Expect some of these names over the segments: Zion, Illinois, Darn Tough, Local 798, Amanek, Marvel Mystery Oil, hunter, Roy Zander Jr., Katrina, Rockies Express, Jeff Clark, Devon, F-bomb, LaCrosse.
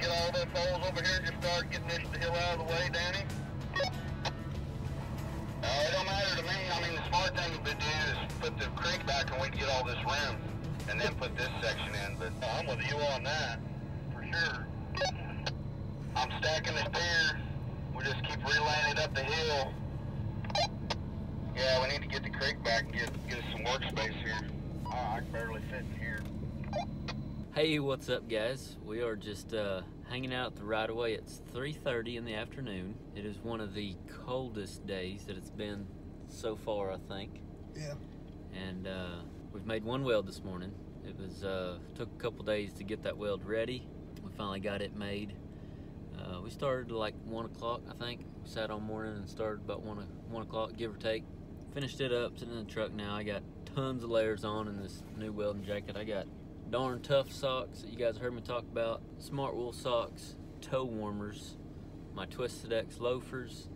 Get all those holes over here and just start getting this hill out of the way, Danny. It don't matter to me. I mean, the smart thing to do is put the creek back and we can get all this rim and then put this section in, but I'm with you on that, for sure. I'm stacking this pier. We'll just keep relaying it up the hill. Yeah, we need to get the creek back and get us some workspace here. Oh, I can barely fit in here. Hey, what's up, guys? We are just hanging out at the right-of-way. It's 3:30 in the afternoon. It is one of the coldest days that it's been so far, I think. Yeah. And we've made one weld this morning. It was took a couple days to get that weld ready. We finally got it made. We started like 1 o'clock, I think. We sat all morning and started about one o'clock, give or take. Finished it up, sitting in the truck now. I got tons of layers on in this new welding jacket. I got Darn Tough socks that you guys heard me talk about, smart wool socks, toe warmers, my Twisted X loafers,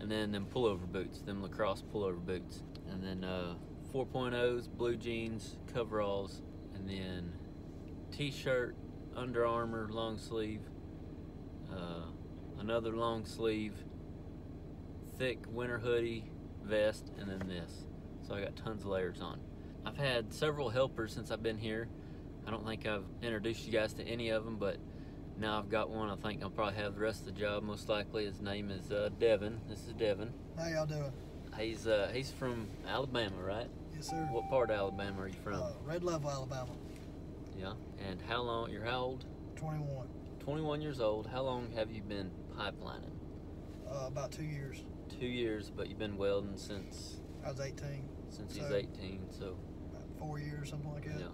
and then them pullover boots, them LaCrosse pullover boots, and then 4.0s, blue jeans, coveralls, and then t-shirt, Under Armour long sleeve, another long sleeve, thick winter hoodie, vest, and then this. So I got tons of layers on. I've had several helpers since I've been here. I don't think I've introduced you guys to any of them, but now I've got one. I think I'll probably have the rest of the job, most likely. His name is Devon. This is Devon. How y'all doing? He's from Alabama, right? Yes, sir. What part of Alabama are you from? Red Level, Alabama. Yeah. And you're how old? 21. 21 years old. How long have you been pipelining? About 2 years. 2 years, but you've been welding since? I was 18. Since he's 18, so. About 4 years, something like that. Yeah.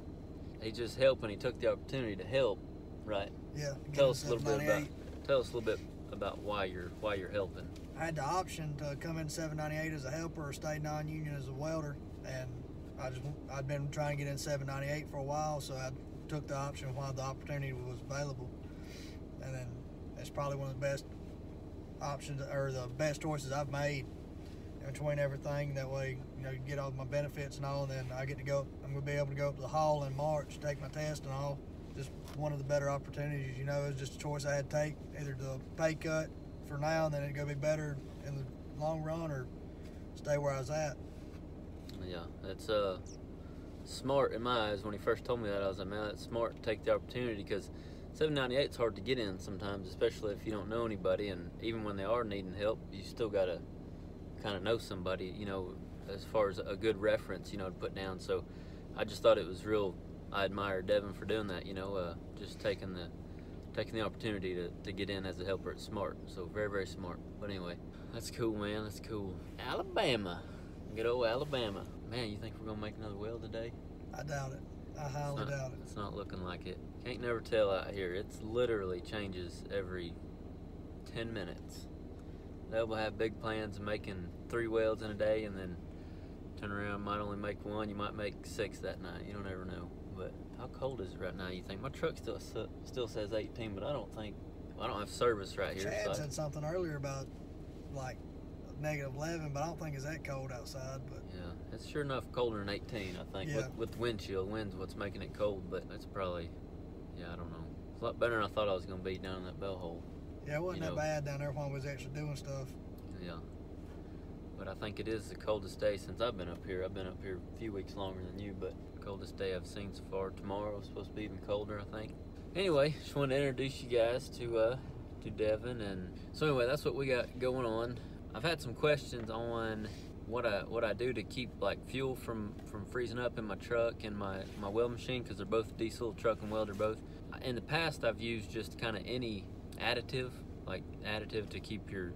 He's just helping. He took the opportunity to help, right? Yeah. Tell us a little bit about why you're helping. I had the option to come in 798 as a helper or stay non-union as a welder, and I'd been trying to get in 798 for a while, so I took the option while the opportunity was available, and then it's probably one of the best options or the best choices I've made. between everything. That way, you know, you get all my benefits and all, and then I get to go, I'm gonna be able to go up to the hall in March, take my test and all. Just one of the better opportunities, you know. It was just a choice I had to take, either the pay cut for now and then it'd go be better in the long run, or stay where I was at. Yeah, that's smart in my eyes. When he first told me that, I was like, man, that's smart to take the opportunity, because 798's hard to get in sometimes, especially if you don't know anybody. And even when they are needing help, you still gotta kind of know somebody, you know, as far as a good reference, you know, to put down. So I just thought it was real. I admire Devon for doing that, you know, just taking the opportunity to get in as a helper. It's smart. So very, very smart. But anyway, that's cool, man. That's cool. Alabama. Good old Alabama. Man, you think we're going to make another well today? I doubt it. I highly doubt it. It's not looking like it. Can't never tell out here. It's literally changes every 10 minutes. They'll have big plans of making 3 wells in a day, and then turn around, might only make 1. You might make 6 that night. You don't ever know. But how cold is it right now, you think? My truck still says 18, but I don't have service right here. Chad said something earlier about like -11, but I don't think it's that cold outside. But yeah, it's sure enough colder than 18, I think. Yeah. With the wind chill, wind's what's making it cold, but that's probably, yeah, I don't know. It's a lot better than I thought I was gonna be down in that bell hole. Yeah, it wasn't that bad down there when we was actually doing stuff. Yeah, but I think it is the coldest day since I've been up here. I've been up here a few weeks longer than you, but coldest day I've seen so far. Tomorrow is supposed to be even colder, I think. Anyway, just wanted to introduce you guys to Devon, and so anyway, that's what we got going on. I've had some questions on what I do to keep like fuel from freezing up in my truck and my weld machine, because they're both diesel, truck and welder both. In the past, I've used just kind of any additive, like additive to keep your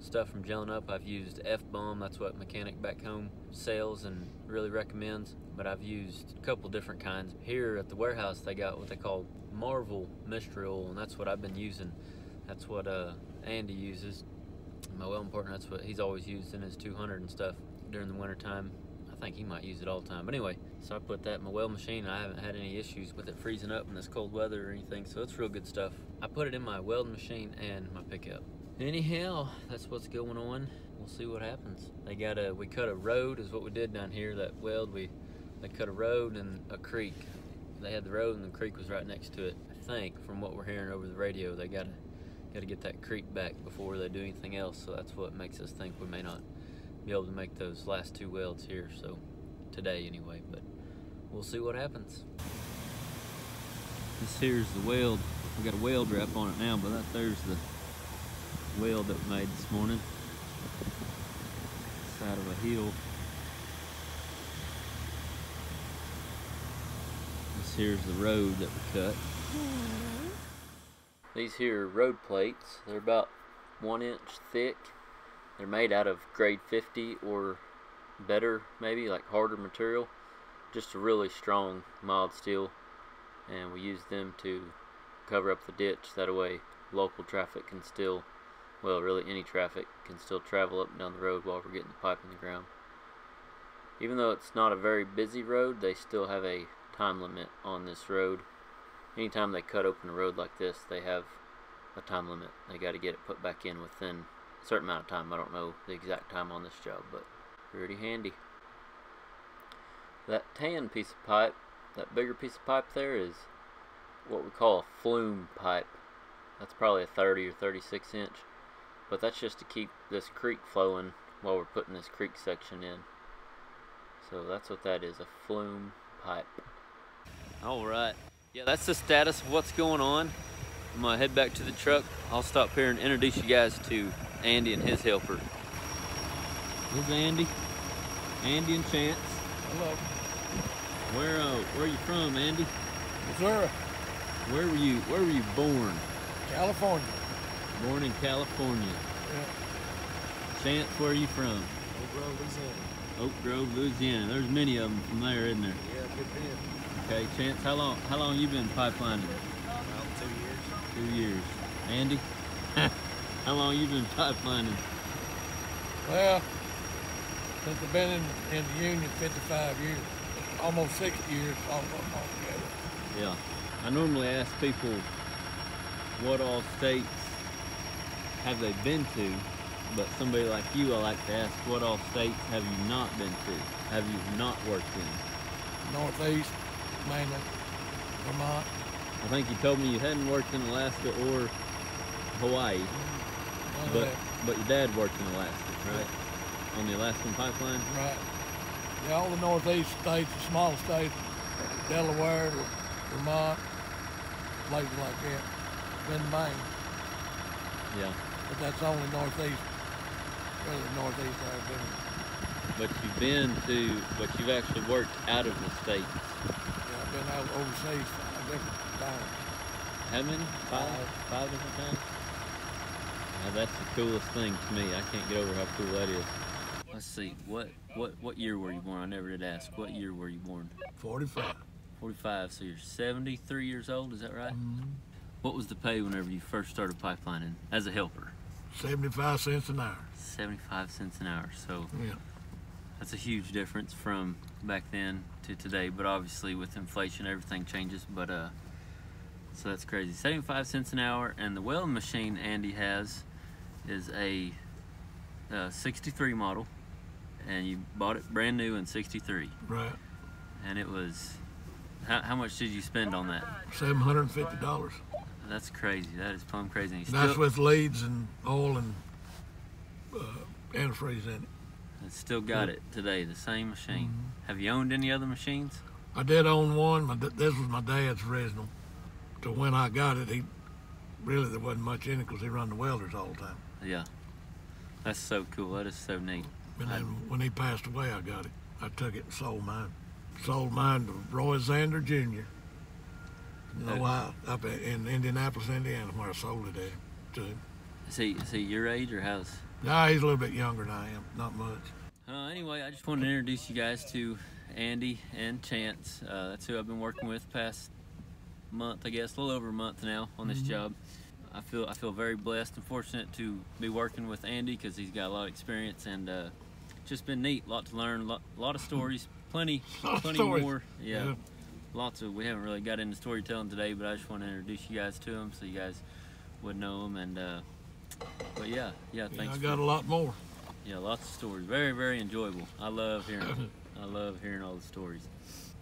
stuff from gelling up. I've used F-bomb, that's what mechanic back home sells and really recommends, but I've used a couple different kinds. Here at the warehouse, they got what they call Marvel Mystery Oil, and that's what I've been using. That's what Andy uses. My welding partner, that's what he's always used in his 200 and stuff during the winter time. I think he might use it all the time. But anyway, so I put that in my weld machine. I haven't had any issues with it freezing up in this cold weather or anything, so it's real good stuff. I put it in my welding machine and my pickup. Anyhow, that's what's going on. We'll see what happens. We cut a road is what we did down here. That weld, they cut a road and a creek. They had the road and the creek was right next to it. I think from what we're hearing over the radio, they gotta get that creek back before they do anything else. So that's what makes us think we may not be able to make those last 2 welds here. So today anyway, but we'll see what happens. This here's the weld. We got a weld wrap on it now, but there's the weld that we made this morning. Side of a hill. This here's the road that we cut. These here are road plates. They're about 1 inch thick. They're made out of grade 50 or better, maybe, like harder material. Just a really strong, mild steel. And we use them to cover up the ditch. That way local traffic can still, well, really any traffic can still travel up and down the road while we're getting the pipe in the ground. Even though it's not a very busy road, they still have a time limit on this road. Anytime they cut open a road like this, they have a time limit. They got to get it put back in within a certain amount of time. I don't know the exact time on this job, but pretty handy. That tan piece of pipe, that bigger piece of pipe there, is what we call a flume pipe. That's probably a 30 or 36 inch. But that's just to keep this creek flowing while we're putting this creek section in. So that's what that is, a flume pipe. All right. Yeah, that's the status of what's going on. I'm gonna head back to the truck. I'll stop here and introduce you guys to Andy and his helper. This is Andy. Andy and Chance. Hello. Where are you from, Andy? Missouri. Where were you born? California. Born in California. Yeah. Chance, where are you from? Oak Grove, Louisiana. Oak Grove, Louisiana. There's many of them from there, isn't there? Yeah, good bit. Okay, Chance, how long you been pipelining? About 2 years. 2 years. Andy, how long you been pipelining? Well, since I've been in the union 55 years, almost 60 years altogether. Yeah, I normally ask people what all states have they been to, But somebody like you, I like to ask, what all states have you not been to? Have you not worked in? Northeast, mainly, Vermont. I think you told me you hadn't worked in Alaska or Hawaii. But your dad worked in Alaska, right? Yeah. On the Alaskan pipeline? Right. Yeah, all the northeast states, the small states, Delaware, Vermont, places like that. Been to Maine. Yeah. But that's only northeast, really northeast I've been. But you've been to, but you've actually worked out of the states. Yeah, I've been out overseas 5 different times. How many? 5 different times? Now that's the coolest thing to me. I can't get over how cool that is. Let's see, what year were you born? I never did ask. What year were you born? 45. 45, so you're 73 years old, is that right? Mm-hmm. What was the pay whenever you first started pipelining as a helper? 75 cents an hour. 75 cents an hour, so yeah. That's a huge difference from back then to today, but obviously with inflation, everything changes, but so that's crazy. 75 cents an hour, and the welding machine Andy has is a 63 model, and you bought it brand new in 63. Right. And it was, how much did you spend on that? $750. That's crazy. That is plumb crazy. And that's with leads and oil and antifreeze in it. And still got it today, the same machine. Mm-hmm. Have you owned any other machines? I did own one. This was my dad's original. So when I got it, there wasn't much in it because he run the welders all the time. Yeah. That's so cool. That is so neat. And then when he passed away, I got it. I took it and sold mine. Sold mine to Roy Zander Jr. Up in Indianapolis, Indiana, where I sold it at, too. Is he your age or how's? Nah, he's a little bit younger than I am, not much. Anyway, I just wanted to introduce you guys to Andy and Chance. That's who I've been working with past month, I guess, a little over a month now on this job. I feel very blessed and fortunate to be working with Andy because he's got a lot of experience and just been neat, a lot to learn, a lot of stories, plenty more. Yeah. Lots of, we haven't really got into storytelling today, but I just want to introduce you guys to them so you guys would know them. And but yeah, thanks. I got a lot more. Yeah, lots of stories. Very, very enjoyable. I love hearing them. I love hearing all the stories.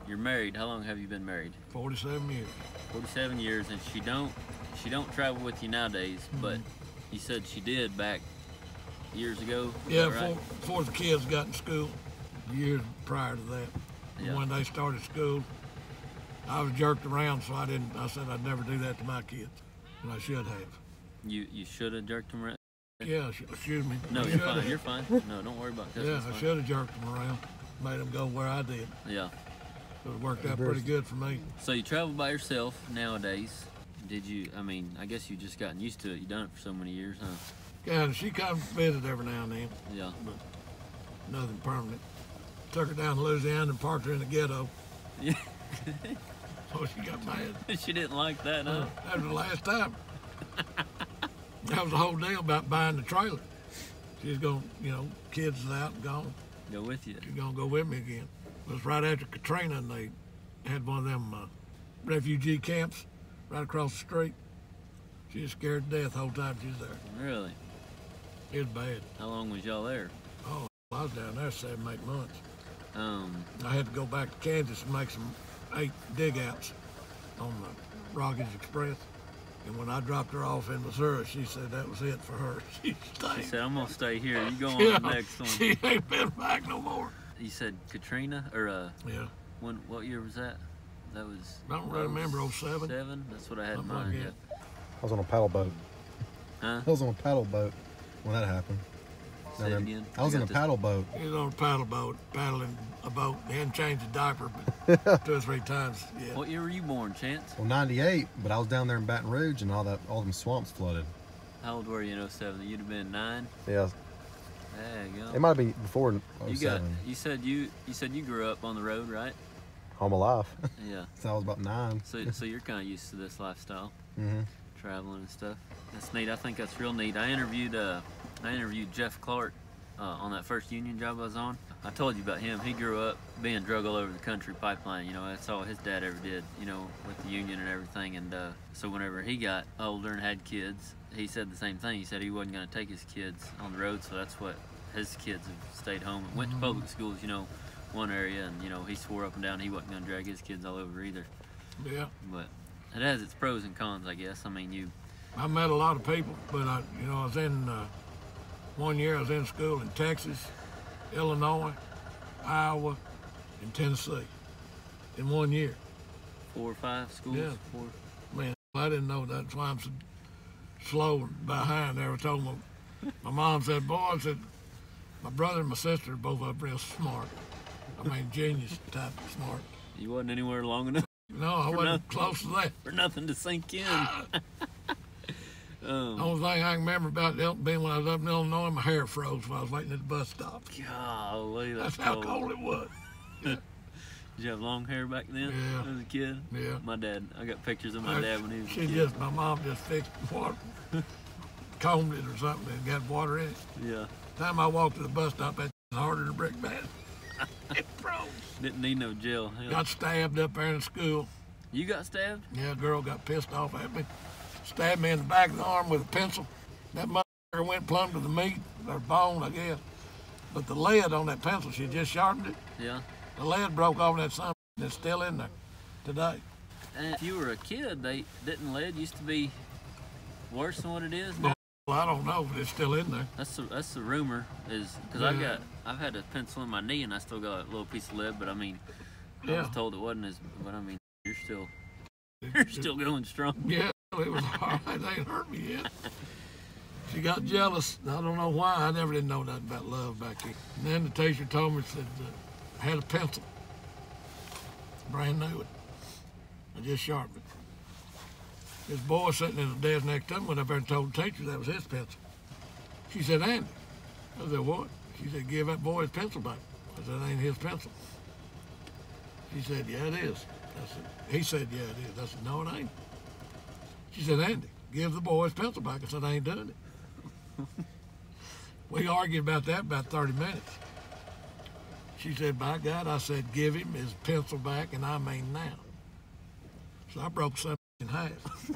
You're married. How long have you been married? 47 years. 47 years, and she don't travel with you nowadays, but you said she did back years ago. Yeah, right? before the kids got in school, years prior to that. Yeah. When they started school, I was jerked around, so I said I'd never do that to my kids, and I should have. You should have jerked them around? Yeah, excuse me. No, you're fine, you're fine. No, don't worry about that. Yeah, I should have jerked them around, made them go where I did. Yeah. So it worked out pretty good for me. So you travel by yourself nowadays. Did you, I mean, I guess you've just gotten used to it. You've done it for so many years, huh? Yeah, and she comes to visit every now and then. Yeah. But nothing permanent. Took her down to Louisiana and parked her in the ghetto. Yeah. Oh, she got mad. She didn't like that, huh? That was the last time. That was the whole deal about buying the trailer. She's going to, you know, kids is out and gone. Go with you. She's going to go with me again. It was right after Katrina, and they had one of them refugee camps right across the street. She was scared to death the whole time she was there. Really? It was bad. How long was y'all there? Oh, I was down there 7, 8 months. I had to go back to Kansas and make some 8 dig-outs on the Rockies Express. And when I dropped her off in Missouri, she said that was it for her. She stayed. She said, I'm going to stay here. You go on to the next one. She ain't been back no more. You said Katrina? Or, yeah. What year was that? That was... I don't really remember, 07. 7? That's what I had in mind, yeah. I was on a paddle boat. Huh? I was on a paddle boat when that happened. Say it again. I was in a paddle boat. He was on a paddle boat, paddling a boat. He hadn't changed the diaper but 2 or 3 times. Yeah. What year were you born, Chance? Well, 98, but I was down there in Baton Rouge and all them swamps flooded. How old were you in 07? You'd have been 9? Yeah. There you go. It might be before 07. You said you grew up on the road, right? All my life. Yeah. So I was about 9. So you're kind of used to this lifestyle. Mm-hmm. Traveling and stuff. That's neat. I think that's real neat. I interviewed Jeff Clark on that first union job I was on. I told you about him. He grew up being drug all over the country pipeline. You know, that's all his dad ever did, you know, with the union and everything. And so whenever he got older and had kids, he said the same thing. He said he wasn't going to take his kids on the road, so that's what his kids have stayed home and went to public schools, you know, one area. And, you know, he swore up and down he wasn't going to drag his kids all over either. Yeah. But it has its pros and cons, I guess. I mean, you... I met a lot of people, but, you know, I was in... one year I was in school in Texas, Illinois, Iowa, and Tennessee in one year. 4 or 5 schools? Yeah. 4. Man, I didn't know that. That's why I'm so slow and behind. I ever told my mom said, boy, I said, my brother and my sister are both up real smart. I mean, genius type of smart. You wasn't anywhere long enough? No, I wasn't close to that. For nothing to sink in. The only thing I can remember about it being when I was up in Illinois, my hair froze while I was waiting at the bus stop. Golly, that's cold. How cold it was. Yeah. Did you have long hair back then? Yeah. As a kid? Yeah. My dad, I got pictures of my dad when he was a kid. My mom just fixed water, combed it or something and got water in it. Yeah. The time I walked to the bus stop, that was harder than a brick bat. It froze. Didn't need no gel. Hell. Got stabbed up there in school. You got stabbed? Yeah, a girl got pissed off at me. Stabbed me in the back of the arm with a pencil. That motherfucker went plumb to the meat, or bone, I guess. But the lead on that pencil, she just sharpened it. Yeah. The lead broke off that son, and it's still in there today. And if you were a kid, lead used to be worse than what it is now? Well, I don't know, but it's still in there. That's the rumor, is because I've had a pencil in my knee, and I still got a little piece of lead. But I mean, I was told it wasn't as. But I mean, you're still going strong. Yeah. It was all right. They ain't hurt me yet. She got jealous. I don't know why. I never did know nothing about love back then. And then the teacher told me, said, I had a pencil. Brand new. I just sharpened it. This boy sitting at the desk next to him went up there and told the teacher that was his pencil. She said, Andy. I said, what? She said, give that boy his pencil back. I said, that ain't his pencil. She said, yeah, it is. I said, he said, yeah, it is. I said, no, it ain't. She said, Andy, give the boy his pencil back. I said, I ain't doing it. We argued about that about 30 minutes. She said, by God, I said, give him his pencil back, and I mean now. So I broke something in half.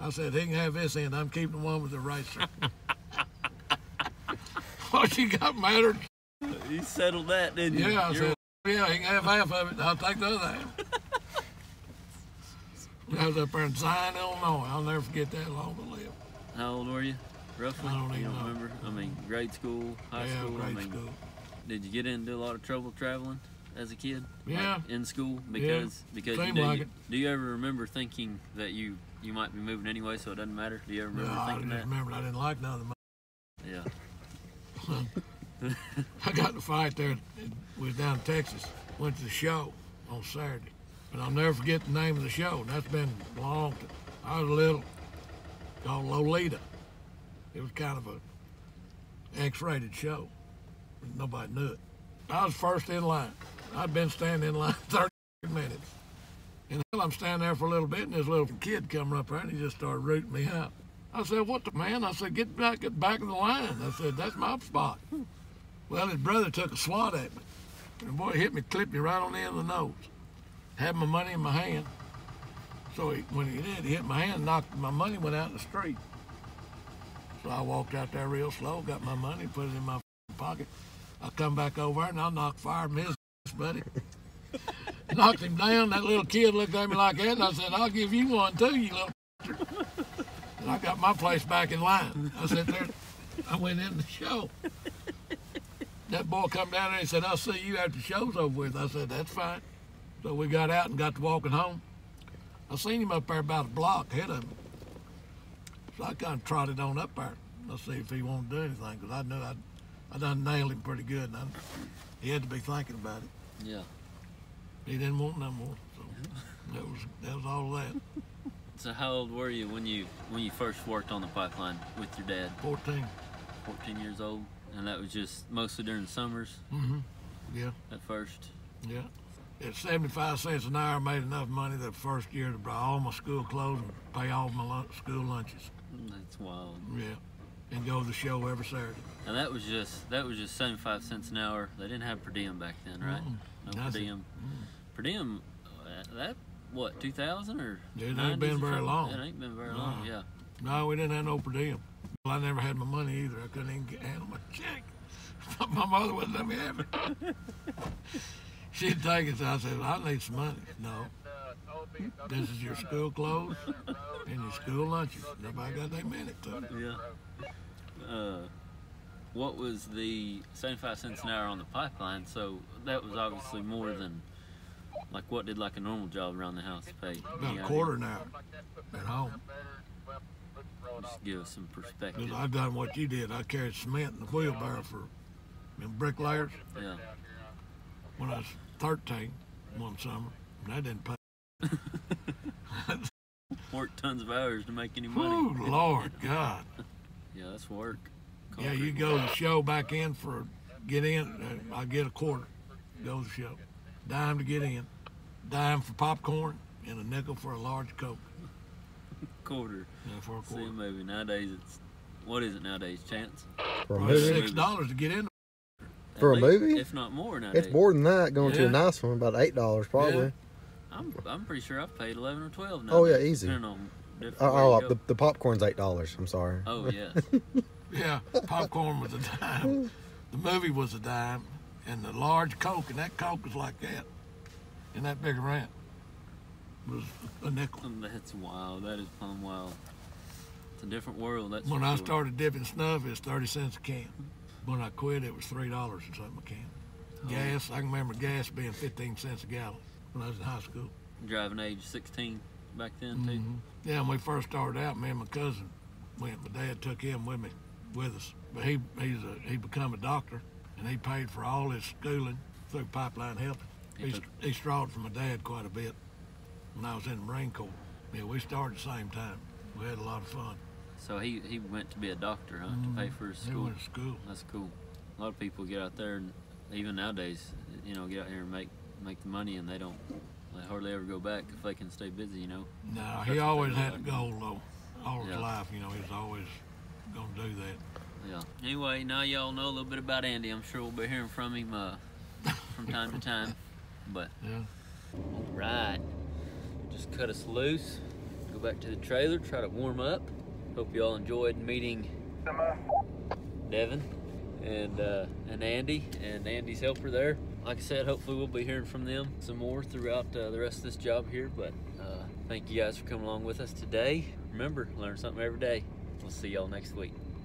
I said, he can have this end. I'm keeping the one with the eraser. Well, she got mad. You settled that, didn't you? Yeah, I said, yeah, he can have half of it. I'll take the other half. I was up there in Zion, Illinois. I'll never forget that long to live. How old were you, roughly? I don't even remember. I mean, grade school, high school? Yeah, grade school. Did you get into a lot of trouble traveling as a kid? Yeah. Like in school? Because you knew, do you ever remember thinking that you might be moving anyway, so it doesn't matter? Do you ever remember thinking that? I didn't remember. I didn't like none of them. Yeah. I got in a fight there. We was down in Texas. Went to the show on Saturday. And I'll never forget the name of the show. That's been long. I was little, called Lolita. It was kind of a X-rated show. Nobody knew it. I was first in line. I'd been standing in line 30 minutes. And I'm standing there for a little bit, and this little kid come up there, and he just started rooting me out. I said, what the man? I said, get back in the line. I said, that's my spot. Well, his brother took a swat at me. And the boy hit me, clipped me right on the end of the nose. Had my money in my hand. So when he did, he hit my hand, knocked my money, went out in the street. So I walked out there real slow, got my money, put it in my pocket. I come back over and I knocked fire from his buddy. Knocked him down. That little kid looked at me like that, and I said, I'll give you one too, you little. And I got my place back in line. I said, there, I went in the show. That boy come down there and said, I'll see you after the show's over with. I said, that's fine. So we got out and got to walking home. I seen him up there about a block ahead of him. So I kind of trotted on up there. I see if he wanted to do anything, because I knew I done nailed him pretty good. And he had to be thinking about it. Yeah. He didn't want no more. So that was all that. So how old were you when you first worked on the pipeline with your dad? 14. 14 years old. And that was just mostly during the summers? Mm-hmm. Yeah. At first? Yeah. At 75 cents an hour, I made enough money the first year to buy all my school clothes and pay all my school lunches. That's wild. Yeah. and go to the show every Saturday. Now that was just 75 cents an hour. They didn't have per diem back then, right? No per diem. Per diem, that what 2000 or? It ain't been very long. It ain't been very long. Yeah. No, we didn't have no per diem. Well, I never had my money either. I couldn't even handle my check. My mother wouldn't let me have it. She'd take it, so I said, I need some money. No. This is your school clothes and your school lunches. Nobody got their minute to it. Yeah. What was the 75 cents an hour on the pipeline? So that was obviously more than, like, what did, like, a normal job around the house pay? About a quarter an hour at home. Just give us some perspective. I've done what you did. I carried cement in the wheelbarrow for bricklayers. Yeah. When I was 13 one summer, and I didn't pay. Worked tons of hours to make any money. Oh, Lord God. Yeah, that's work. Concrete. Yeah, you go to the show back in for, get in, I get a quarter, go to the show. Dime to get in, dime for popcorn, and a nickel for a large Coke. Quarter. Yeah, for a quarter. See, maybe nowadays it's, what is it nowadays, Chance? For a movie? $6 to get in. For a movie? If not more nowadays. It's more than that going to a nice one, about $8 probably. Yeah. I'm pretty sure I've paid 11 or 12 now. Oh, yeah, easy. The popcorn's $8, I'm sorry. Oh, yes. Yeah, popcorn was a dime. The movie was a dime. And the large Coke, and that Coke was like that. And that big rant was a nickel. That's wild. That is plumb wild. It's a different world. That's when I started dipping snuff, it was 30 cents a can. When I quit, it was $3 or something a can. Oh. Gas, I can remember gas being 15 cents a gallon when I was in high school. Driving age 16 back then, too? Yeah, when we first started out, me and my cousin went. My dad took him with me, But he become a doctor, and he paid for all his schooling through pipeline helping. He strawed from my dad quite a bit when I was in the Marine Corps. Yeah, we started the same time. We had a lot of fun. So he went to be a doctor, huh? To pay for his school. He went to school. That's cool. A lot of people get out there, and even nowadays, you know, get out here and make the money, and they hardly ever go back if they can stay busy, you know. No, he always had a goal though, all his life. You know, he was always gonna do that. Yeah. Anyway, now y'all know a little bit about Andy. I'm sure we'll be hearing from him from time to time. But yeah. All right, just cut us loose. Go back to the trailer. Try to warm up. Hope y'all enjoyed meeting Devon and Andy and Andy's helper there. Like I said, hopefully we'll be hearing from them some more throughout the rest of this job here. But thank you guys for coming along with us today. Remember, learn something every day. We'll see y'all next week.